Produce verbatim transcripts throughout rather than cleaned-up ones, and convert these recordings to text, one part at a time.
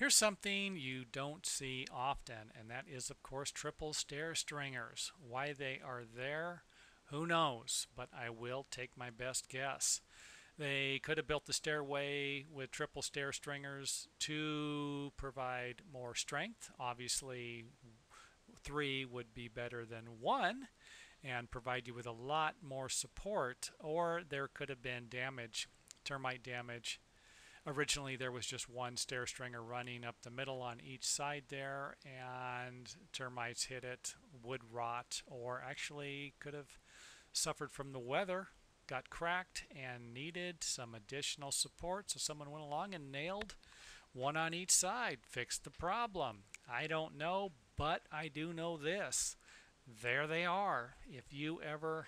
Here's something you don't see often, and that is, of course, triple stair stringers. Why they are there, who knows, but I will take my best guess. They could have built the stairway with triple stair stringers to provide more strength. Obviously, three would be better than one and provide you with a lot more support, or there could have been damage, termite damage. Originally, there was just one stair stringer running up the middle on each side there, and termites hit it, wood rot, or actually could have suffered from the weather, got cracked, and needed some additional support. So someone went along and nailed one on each side, fixed the problem. I don't know, but I do know this. There they are. If you ever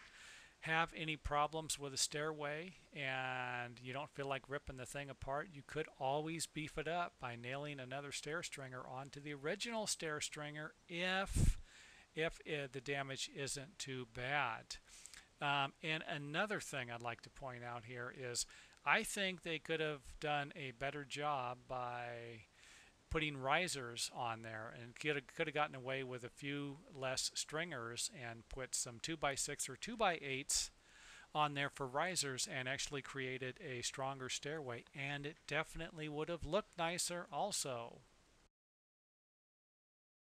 have any problems with a stairway and you don't feel like ripping the thing apart, you could always beef it up by nailing another stair stringer onto the original stair stringer if if uh, the damage isn't too bad. Um, and another thing I'd like to point out here is I think they could have done a better job by putting risers on there, and could have, could have gotten away with a few less stringers and put some two by six or two by eights on there for risers and actually created a stronger stairway, and it definitely would have looked nicer also.